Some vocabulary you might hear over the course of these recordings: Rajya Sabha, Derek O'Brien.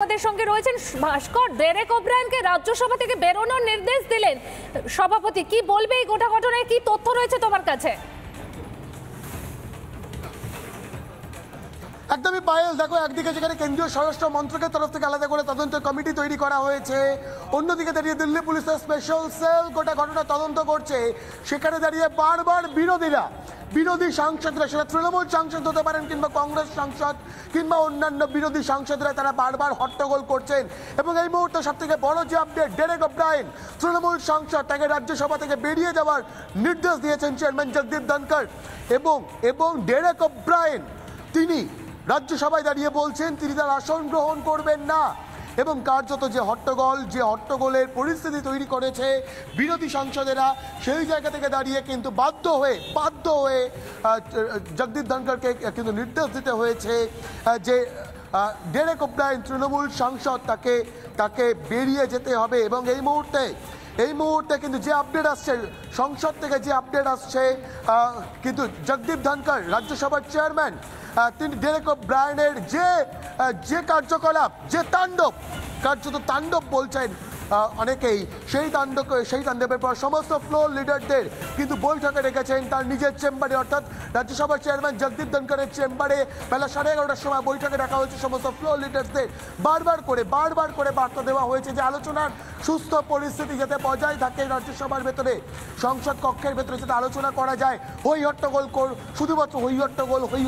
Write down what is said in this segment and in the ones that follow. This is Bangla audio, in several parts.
আমাদের সঙ্গে রয়েছেন ভাস্কর ডেরেক ওব্রায়েনকে রাজ্যসভা থেকে বেরোনোর নির্দেশ দিলেন সভাপতি। কি বলবে এই গোটা ঘটনায়, কি তথ্য রয়েছে তোমার কাছে? একদমই পায়েল, দেখো একদিকে যেখানে কেন্দ্রীয় স্বরাষ্ট্র মন্ত্রকের তরফ থেকে আলাদা করে তদন্ত কমিটি তৈরি করা হয়েছে, অন্যদিকে দাঁড়িয়ে দিল্লি পুলিশের স্পেশাল সেল গোটা ঘটনা তদন্ত করছে। সেখানে দাঁড়িয়ে বারবার বিরোধী সাংসদরা, সেটা তৃণমূল সাংসদ হতে পারেন কিংবা কংগ্রেস সাংসদ কিংবা অন্যান্য বিরোধী সাংসদরা, তারা বারবার হট্টগোল করছেন। এবং এই মুহূর্তে সবথেকে বড় যে আপডেট, ডেরেক ওব্রায়েন তৃণমূল সাংসদ, তাকে রাজ্যসভা থেকে বেরিয়ে যাওয়ার নির্দেশ দিয়েছেন চেয়ারম্যান জগদীপ ধনখড়। এবং ডেরেক ওব্রায়েন তিনি রাজ্যসভায় দাঁড়িয়ে বলছেন তিনি তার আসন গ্রহণ করবেন না। এবং কার্যত যে হট্টগোলের পরিস্থিতি তৈরি করেছে বিরোধী সাংসদেরা, সেই জায়গা থেকে দাঁড়িয়ে কিন্তু বাধ্য হয়ে জগদীপ ধনখড়কে কিন্তু নির্দেশ দিতে হয়েছে যে ডেরেক ওব্রায়েন তৃণমূল সাংসদ, তাকে বেরিয়ে যেতে হবে। এবং এই মুহূর্তে কিন্তু যে আপডেট আসছে সংসদ থেকে, কিন্তু জগদীপ ধনখড় রাজ্যসভার চেয়ারম্যান, তিনি ডেরেক ওব্রায়েনের যে কার্যকলাপ, যে তাণ্ডব, কার্যত তাণ্ডব বলছেন অনেকেই, সেই তাণ্ডবের পর সমস্ত ফ্লোর লিডারদের কিন্তু বৈঠকে রেখেছেন তার নিজের চেম্বারে, অর্থাৎ রাজ্যসভার চেয়ারম্যান জগদীপ ধনখড়ের চেম্বারে বেলা 11:30টার সময় বৈঠকে ডাকা হয়েছে সমস্ত ফ্লোর লিডারদের। বারবার করে বার্তা দেওয়া হয়েছে যে আলোচনার সুস্থ পরিস্থিতি যাতে বজায় থাকে, রাজ্যসভার ভেতরে, সংসদ কক্ষের ভেতরে যাতে আলোচনা করা যায়। শুধুমাত্র হই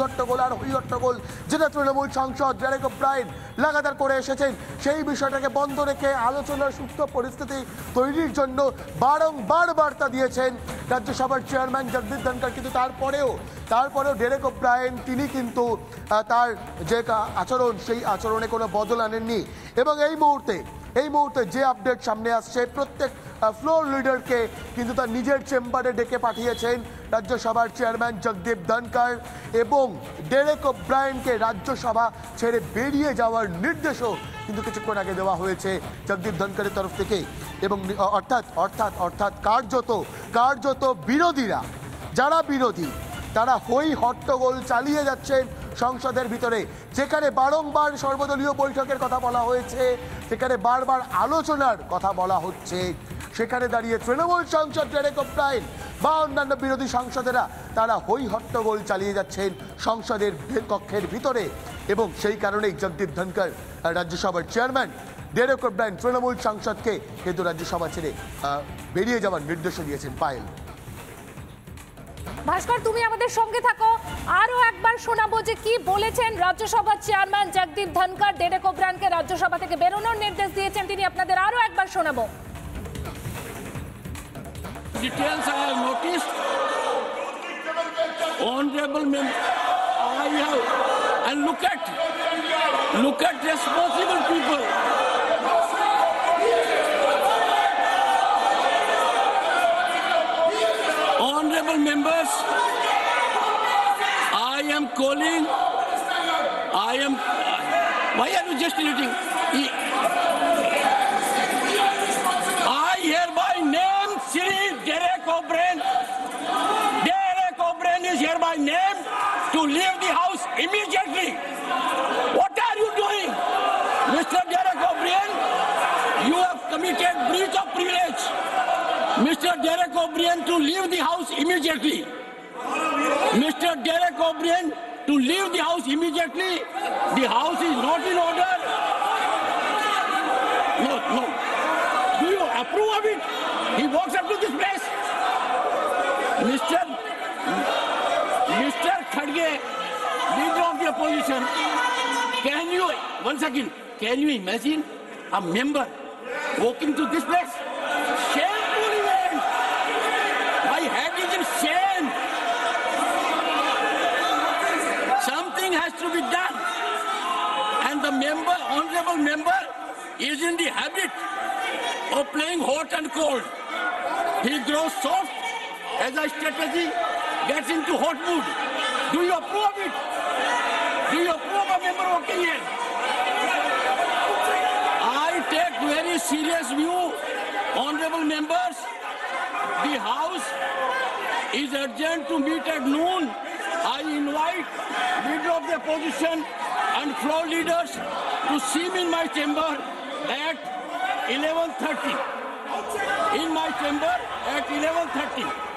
হট্টগোল, যেটা তৃণমূল সাংসদ ডেরেক ওব্রায়েন লাগাতার করে এসেছেন, সেই বিষয়টাকে বন্ধ রেখে আলোচনার সুস্থ পরিস্থিতি তৈরির জন্য বারংবার বার্তা দিয়েছেন রাজ্যসভার চেয়ারম্যান জগদীপ ধনখড়। কিন্তু তারপরেও ডেরেক ওব্রায়েন তিনি কিন্তু তার যে আচরণ, সেই আচরণে কোনো বদল আনেননি। এবং এই মুহূর্তে যে আপডেট সামনে আসছে, প্রত্যেক ফ্লোর লিডারকে কিন্তু তার নিজের চেম্বারে ডেকে পাঠিয়েছেন রাজ্যসভার চেয়ারম্যান জগদীপ ধনখড়, এবং ডেরেক ওব্রায়েনকে রাজ্যসভা ছেড়ে বেরিয়ে যাওয়ার নির্দেশও কিন্তু কিছুক্ষণ আগে দেওয়া হয়েছে জগদীপ ধনখড়ের তরফ থেকে। এবং অর্থাৎ কার্যত বিরোধীরা, যারা বিরোধী, তারা হই হট্টগোল চালিয়ে যাচ্ছেন সংসদের ভিতরে, যেখানে বারংবার সর্বদলীয় বৈঠকের কথা বলা হয়েছে, সেখানে বারবার আলোচনার কথা বলা হচ্ছে। সেখানে দাঁড়িয়ে তৃণমূল সাংসদ ডেরেক ওব্রায়েন বা অন্যান্য বিরোধী সাংসদেরা, তারা হই হট্টগোল চালিয়ে যাচ্ছেন সংসদের কক্ষের ভিতরে। এবং সেই কারণেই জগদীপ ধনখড় রাজ্যসভার চেয়ারম্যান ডেরেক ওব্রায়েন তৃণমূল সাংসদকে কিন্তু রাজ্যসভা ছেড়ে বেরিয়ে যাওয়ার নির্দেশ দিয়েছেন। পায়েল, ভাস্কর তুমি আমাদের সঙ্গে থাকো। আরো একবার শোনাবো যে কি বলেছেন রাজ্যসভা চেয়ারম্যান জগদীপ ধনখড়, ডেরেক ওব্রায়েনকে রাজ্যসভা থেকে বেরোনোর নির্দেশ দিয়েছেন তিনি, আপনাদের আরো একবার শোনাবো। Details I have noticed. Honorable member, I have, and look at responsible people. Honorable members, I am calling. Why are you gesticulating? I hereby name Sri Derek O'Brien. Derek O'Brien is hereby named to leave the house immediately. What are you doing, Mr. Derek O'Brien? You have committed breach of privilege. Mr. Derek O'Brien to leave the house immediately. Mr. Derek O'Brien to leave the house immediately. The house is not in order. No. Do you approve of it? He walks up to this place. Mr. Khadge, leader of the opposition. Can you imagine a member walking to this place? Shameful event. My head is in shame. Something has to be done, and the member, honorable member, is in the habit of playing hot and cold. He grows soft as a strategy, gets into hot mood. Do you approve of it? Do you approve of a member walking here? I take very serious view, honorable members. The house is urgent to meet at noon. I invite leader of the opposition and floor leaders to see me in my chamber at 11:30. In my chamber at 11:30.